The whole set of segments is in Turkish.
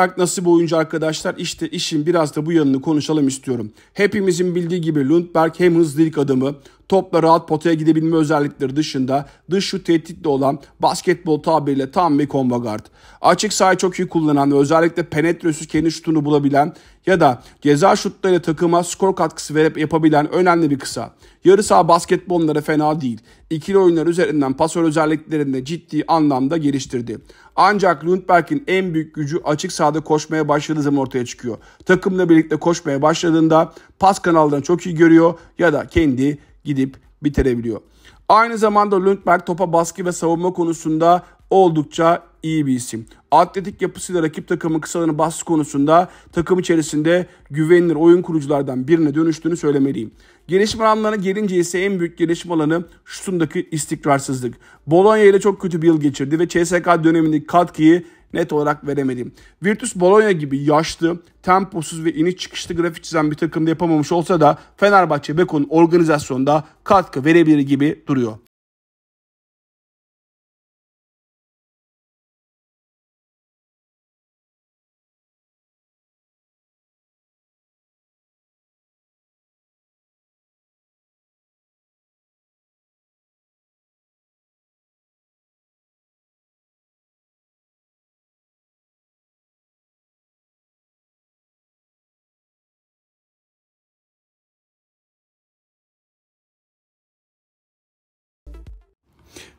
Lundberg nasıl bir oyuncu arkadaşlar? İşte işin biraz da bu yanını konuşalım istiyorum. Hepimizin bildiği gibi Lundberg hem hızlı ilk adımı, topla rahat potaya gidebilme özellikleri dışında dış şut tehditli olan basketbol tabiriyle tam bir combo guard. Açık sahayı çok iyi kullanan ve özellikle penetresiz kendi şutunu bulabilen ya da ceza şutlarıyla takıma skor katkısı verip yapabilen önemli bir kısa. Yarı saha basketbolları fena değil. İkili oyunlar üzerinden pasör özelliklerini de ciddi anlamda geliştirdi. Ancak Lundberg'in en büyük gücü açık sahada koşmaya başladığı zaman ortaya çıkıyor. Takımla birlikte koşmaya başladığında pas kanallarını çok iyi görüyor ya da kendi gidip bitirebiliyor. Aynı zamanda Lundberg topa baskı ve savunma konusunda oldukça iyi bir isim. Atletik yapısıyla rakip takımın kısalarını baskı konusunda takım içerisinde güvenilir oyun kuruculardan birine dönüştüğünü söylemeliyim. Gelişme alanlarına gelince ise en büyük gelişme alanı şutundaki istikrarsızlık. Bologna ile çok kötü bir yıl geçirdi ve CSKA dönemindeki katkıyı net olarak veremedim. Virtus Bologna gibi yaşlı, temposuz ve iniş çıkışlı grafik çizen bir takımda yapamamış olsa da Fenerbahçe Beko'nun organizasyonda katkı verebilir gibi duruyor.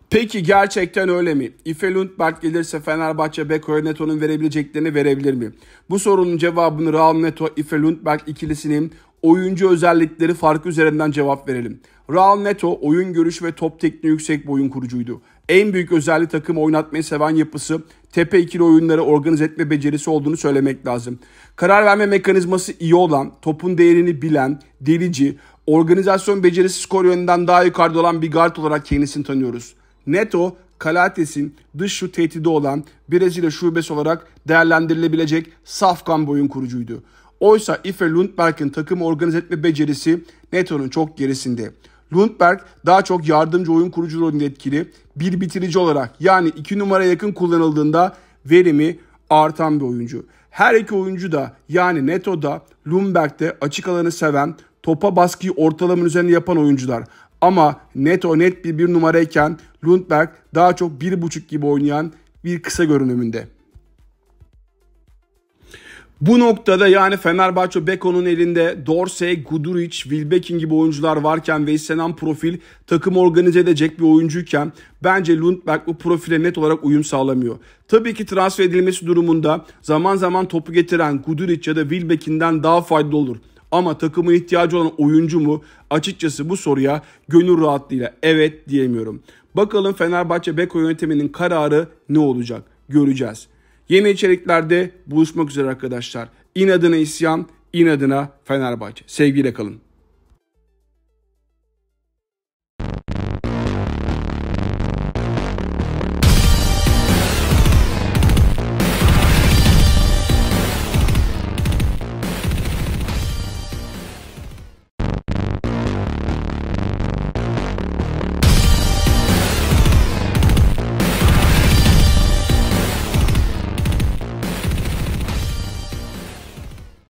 Peki gerçekten öyle mi? Iffe Lundberg gelirse Fenerbahçe Beko Neto'nun verebileceklerini verebilir mi? Bu sorunun cevabını Raul Neto, Iffe Lundberg ikilisinin oyuncu özellikleri farkı üzerinden cevap verelim. Raul Neto oyun görüşü ve top tekniği yüksek bir oyun kurucuydu. En büyük özelliği takımı oynatmayı seven yapısı, tepe ikili oyunları organize etme becerisi olduğunu söylemek lazım. Karar verme mekanizması iyi olan, topun değerini bilen, delici, organizasyon becerisi skor yönünden daha yukarıda olan bir guard olarak kendisini tanıyoruz. Neto, Calates'in dış şut tehdidi olan Brezilya şubesi olarak değerlendirilebilecek safkan bir oyun kurucuydu. Oysa Iffe Lundberg'in takım organize etme becerisi Neto'nun çok gerisinde. Lundberg daha çok yardımcı oyun kurucu rolünde etkili, bir bitirici olarak yani 2 numaraya yakın kullanıldığında verimi artan bir oyuncu. Her iki oyuncu da yani Neto'da Lundberg'de açık alanı seven, topa baskıyı ortalamanın üzerine yapan oyuncular. Ama Neto net bir numarayken Lundberg daha çok 1.5 gibi oynayan bir kısa görünümünde. Bu noktada yani Fenerbahçe Beko'nun elinde Dorsey, Guduric, Wilbekin gibi oyuncular varken ve istenen profil takım organize edecek bir oyuncuyken bence Lundberg bu profile net olarak uyum sağlamıyor. Tabii ki transfer edilmesi durumunda zaman zaman topu getiren Guduric ya da Wilbekin'den daha faydalı olur. Ama takımın ihtiyacı olan oyuncu mu? Açıkçası bu soruya gönül rahatlığıyla evet diyemiyorum. Bakalım Fenerbahçe Beko yönetiminin kararı ne olacak? Göreceğiz. Yeni içeriklerde buluşmak üzere arkadaşlar. İnadına isyan, inadına Fenerbahçe. Sevgiyle kalın.